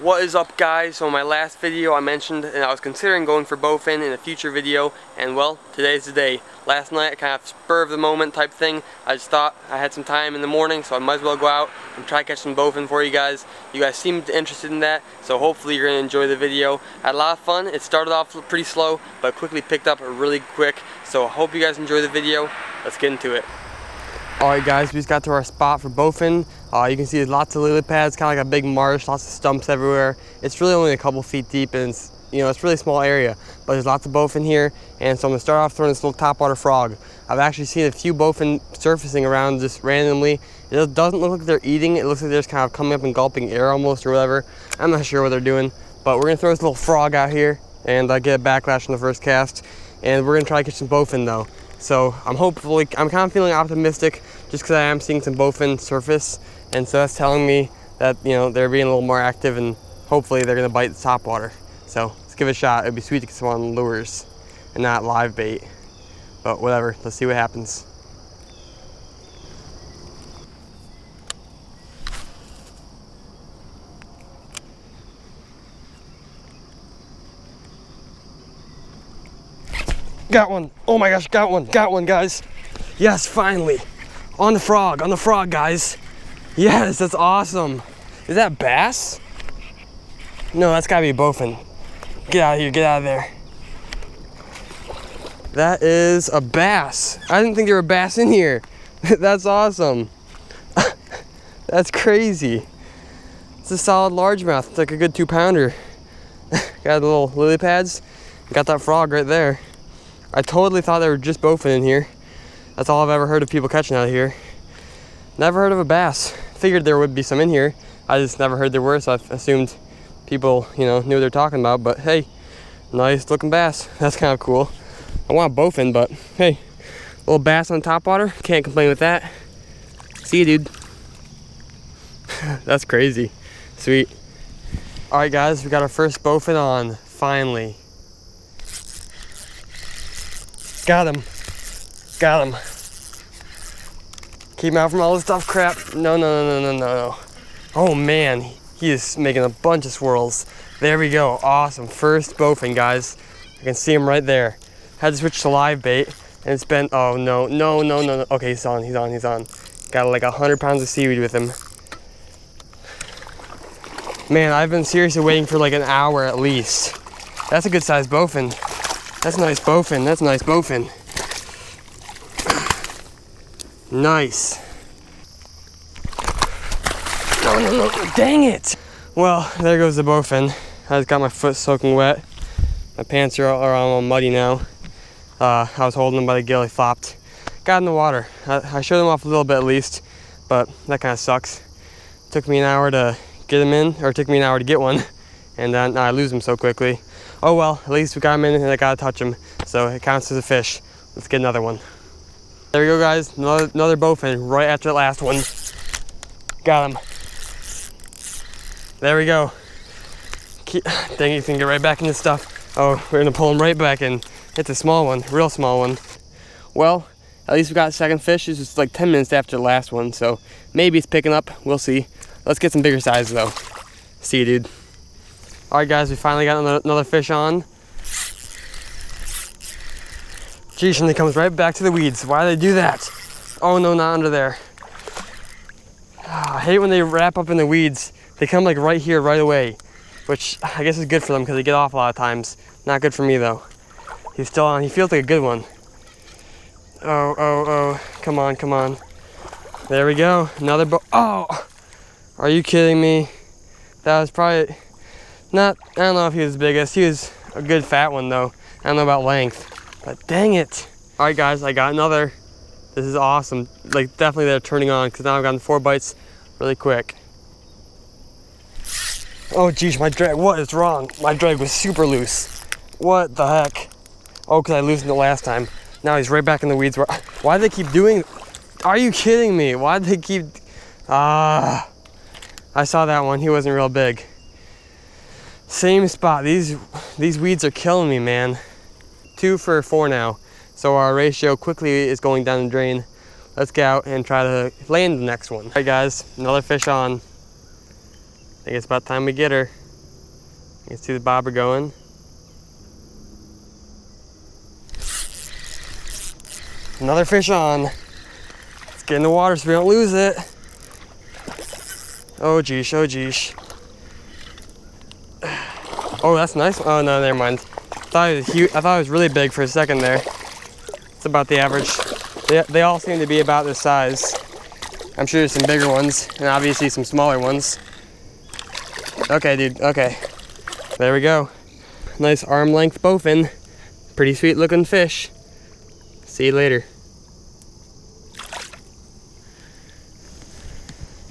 What is up, guys? So in my last video I mentioned and I was considering going for bowfin in a future video, and well, today's the day. Last night, I kind of spur of the moment type thing. I just thought I had some time in the morning, so I might as well go out and try to catch some bowfin for you guys. You guys seemed interested in that, so hopefully you're going to enjoy the video. I had a lot of fun. It started off pretty slow, but quickly picked up really quick, so I hope you guys enjoy the video. Let's get into it. Alright guys, we just got to our spot for bowfin. You can see there's lots of lily pads, kind of like a big marsh, lots of stumps everywhere. It's really only a couple feet deep, and it's, you know, it's a really small area, but there's lots of bowfin here. And so I'm gonna start off throwing this little topwater frog. I've actually seen a few bowfin surfacing around just randomly. It doesn't look like they're eating, it looks like they're just kind of coming up and gulping air almost or whatever. I'm not sure what they're doing, but we're gonna throw this little frog out here and get a backlash on the first cast, and we're gonna try to catch some bowfin though. So I'm kind of feeling optimistic just because I am seeing some bowfin surface, and so that's telling me that, you know, they're being a little more active and hopefully they're gonna bite the topwater. So let's give it a shot. It'd be sweet to get some on lures and not live bait, but whatever, let's see what happens. Got one. Oh my gosh, got one guys. Yes, finally. On the frog guys. Yes, that's awesome. Is that bass? No, that's gotta be a bowfin. Get out of here, get out of there. That is a bass. I didn't think there were bass in here. That's awesome. That's crazy. It's a solid largemouth. It's like a good 2-pounder. Got the little lily pads. Got that frog right there. I totally thought there were just bowfin in here. That's all I've ever heard of people catching out of here. Never heard of a bass. Figured there would be some in here. I just never heard there were, so I assumed people, you know, knew what they're talking about. But hey, nice looking bass. That's kind of cool. I want bowfin, but hey, little bass on topwater. Can't complain with that. See you, dude. That's crazy. Sweet. All right, guys, we got our first bowfin on finally. Got him. Keep him out from all this tough crap. No. Oh man, he is making a bunch of swirls. There we go, awesome. First bowfin, guys. I can see him right there. Had to switch to live bait, and it's been, oh no. Okay, he's on. Got like 100 pounds of seaweed with him. Man, I've been seriously waiting for like an hour at least. That's a good sized bowfin. That's nice bowfin. Nice. No, dang it. Well, there goes the bowfin. I just got my foot soaking wet. My pants are all muddy now. I was holding him by the gill, he flopped. Got in the water. I showed him off a little bit at least, but that kind of sucks. Took me an hour to get him in, or took me an hour to get one, and now I lose him so quickly. Oh well, at least we got him in and I gotta touch him, so it counts as a fish. Let's get another one. There we go, guys, another bowfin right after the last one. Got him. There we go. Dang it, you can get right back in this stuff. Oh, we're gonna pull him right back in. It's a small one, real small one. Well, at least we got a second fish. It's just like 10 minutes after the last one, so maybe it's picking up, we'll see. Let's get some bigger sizes though. See you, dude. Alright guys, we finally got another fish on. Jeez, and he comes right back to the weeds. Why do they do that? Oh no, not under there. I hate when they wrap up in the weeds. They come like right here, right away. Which I guess is good for them because they get off a lot of times. Not good for me though. He's still on. He feels like a good one. Oh. Come on. There we go. Another boat. Oh! Are you kidding me? That was probably... I don't know if he was the biggest. He was a good fat one though. I don't know about length, but dang it. All right guys, I got another. This is awesome. Like definitely they're turning on because now I've gotten 4 bites really quick. Oh geez, my drag, what is wrong? My drag was super loose. What the heck? Oh, cause I loosened it last time. Now he's right back in the weeds. Why do they keep doing, are you kidding me? Why do they keep, I saw that one, he wasn't real big. Same spot. These weeds are killing me, man. 2 for 4 now, so our ratio quickly is going down the drain. Let's get out and try to land the next one. All right guys, another fish on. I think it's about time we get her. You can see the bobber going. Another fish on. Let's get in the water so we don't lose it. Oh geesh, oh geesh. Oh, that's nice. Oh no, never mind. I thought it was really big for a second there. It's about the average. They all seem to be about this size. I'm sure there's some bigger ones and obviously some smaller ones. Okay, dude, okay. There we go. Nice arm length bowfin. Pretty sweet looking fish. See you later.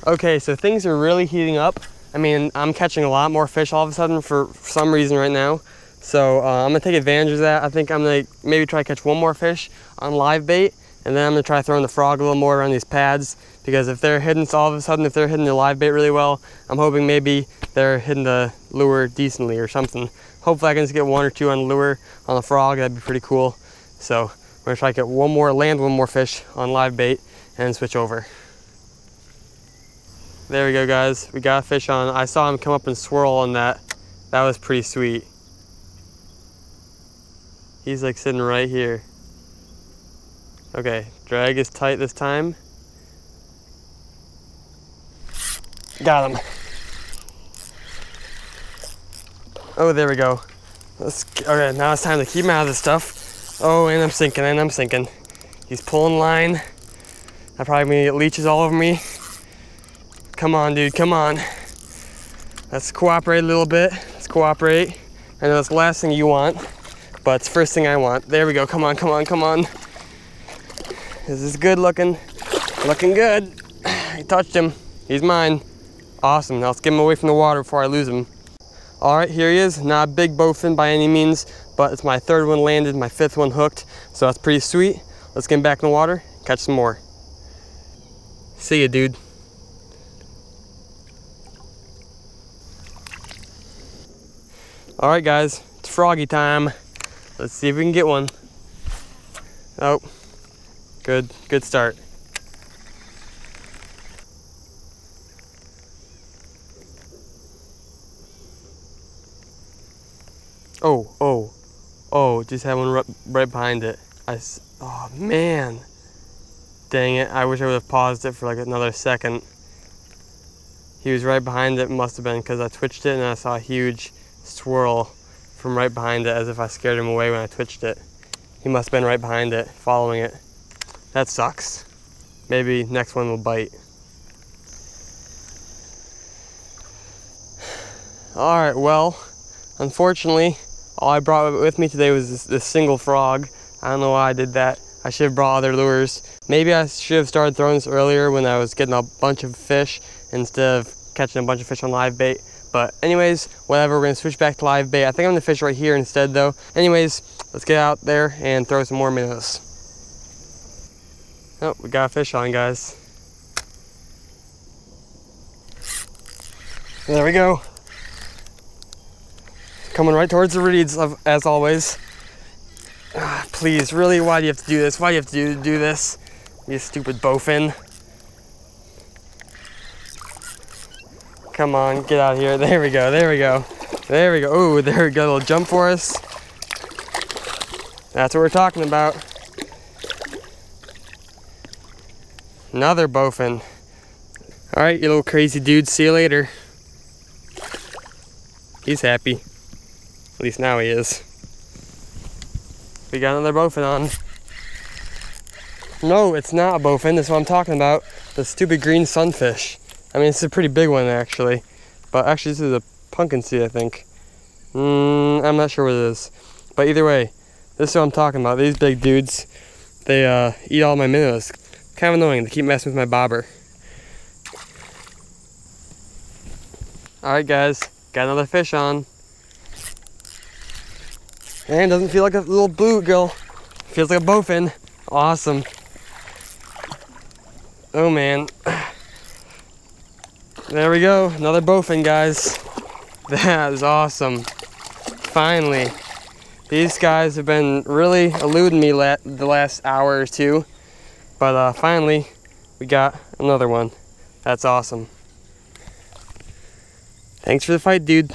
Okay, so things are really heating up. I mean, I'm catching a lot more fish all of a sudden for some reason right now. So I'm gonna take advantage of that. I think I'm gonna maybe try to catch one more fish on live bait, and then I'm gonna try throwing the frog a little more around these pads, because if they're hidden, so all of a sudden, if they're hitting the live bait really well, I'm hoping maybe they're hitting the lure decently or something. Hopefully I can just get one or two on the lure on the frog. That'd be pretty cool. So we're gonna try to get land one more fish on live bait and switch over. There we go, guys. We got a fish on. I saw him come up and swirl on that. That was pretty sweet. He's like sitting right here. Okay, drag is tight this time. Got him. Oh, there we go. Okay, now it's time to keep him out of this stuff. Oh, and I'm sinking, and I'm sinking. He's pulling line. I probably gonna get leeches all over me. Come on, dude, come on. Let's cooperate a little bit. Let's cooperate. I know that's the last thing you want, but it's the first thing I want. There we go, come on, come on, come on. This is good looking. Looking good. I touched him. He's mine. Awesome, now let's get him away from the water before I lose him. All right, here he is. Not a big bowfin by any means, but it's my third one landed, my fifth one hooked, so that's pretty sweet. Let's get him back in the water, catch some more. See ya, dude. All right, guys, it's froggy time. Let's see if we can get one. Oh, good start. Oh, just had one right behind it. Oh man, dang it. I wish I would have paused it for like another second. He was right behind it, must have been, because I twitched it and I saw a huge swirl from right behind it, as if I scared him away when I twitched it. He must have been right behind it, following it. That sucks. Maybe next one will bite. All right, well, unfortunately, all I brought with me today was this single frog. I don't know why I did that. I should have brought other lures. Maybe I should have started throwing this earlier when I was getting a bunch of fish instead of catching a bunch of fish on live bait. But anyways, whatever, we're gonna switch back to live bait. I think I'm gonna fish right here instead though. Anyways, let's get out there and throw some more minnows. Oh, we got a fish on, guys. There we go. Coming right towards the reeds, as always. Ah, please, really, why do you have to do this? Why do you have to do this? You stupid bowfin. Come on, get out of here. There we go, there we go. There we go. Oh, there we go, a little jump for us. That's what we're talking about. Another bowfin. All right, you little crazy dude, see you later. He's happy. At least now he is. We got another bowfin on. No, it's not a bowfin, that's what I'm talking about. The stupid green sunfish. I mean, it's a pretty big one, actually. But actually, this is a pumpkin seed, I think. I'm not sure what it is. But either way, this is what I'm talking about. These big dudes, they eat all my minnows. Kind of annoying. They keep messing with my bobber. All right, guys. Got another fish on. And doesn't feel like a little bluegill. Feels like a bowfin. Awesome. Oh, man. There we go, another bowfin, guys. That is awesome. Finally, these guys have been really eluding me the last hour or two, but finally, we got another one. That's awesome. Thanks for the fight, dude.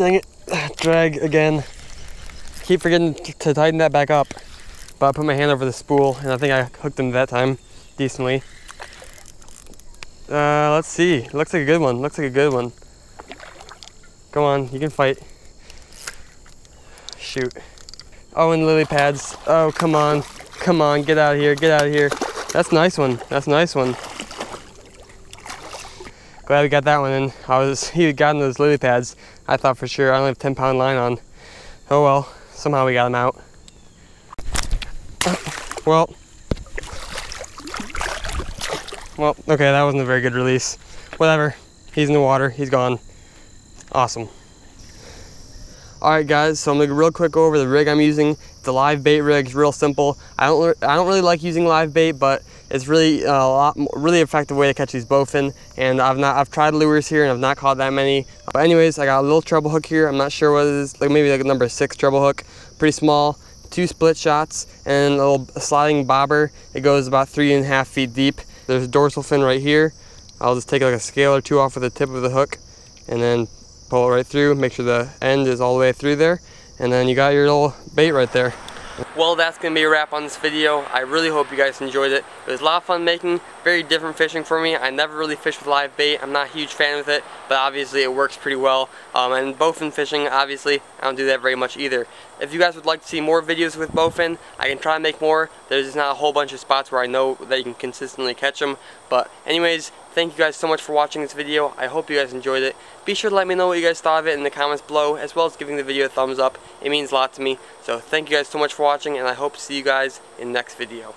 Dang it, drag again. Keep forgetting to tighten that back up, but I put my hand over the spool and I think I hooked him that time decently. Let's see, looks like a good one, looks like a good one. Come on, you can fight. Shoot. Oh, and lily pads. Oh, come on, come on, get out of here, get out of here. That's a nice one, that's a nice one. Glad we got that one in. He had gotten those lily pads. I thought for sure I only have 10-pound line on. Oh well, somehow we got him out. Well, okay, that wasn't a very good release. Whatever, he's in the water, he's gone. Awesome. All right guys, so I'm gonna real quick go over the rig I'm using. It's a live bait rig, it's real simple. I don't really like using live bait, but it's really really effective way to catch these bowfin. And I've tried lures here and I've not caught that many. But anyways, I got a little treble hook here. I'm not sure what it is, like maybe like a number 6 treble hook, pretty small. 2 split shots and a little sliding bobber. It goes about 3.5 feet deep. There's a dorsal fin right here. I'll just take like a scale or 2 off of the tip of the hook and then pull it right through, make sure the end is all the way through there, and then you got your little bait right there. Well, that's gonna be a wrap on this video. I really hope you guys enjoyed it. It was a lot of fun making, very different fishing for me. I never really fish with live bait. I'm not a huge fan with it, but obviously it works pretty well. And bowfin fishing, obviously, I don't do that very much either. If you guys would like to see more videos with bowfin, I can try and make more. There's just not a whole bunch of spots where I know that you can consistently catch them. But anyways, thank you guys so much for watching this video. I hope you guys enjoyed it. Be sure to let me know what you guys thought of it in the comments below, as well as giving the video a thumbs up. It means a lot to me. So thank you guys so much for watching, and I hope to see you guys in the next video.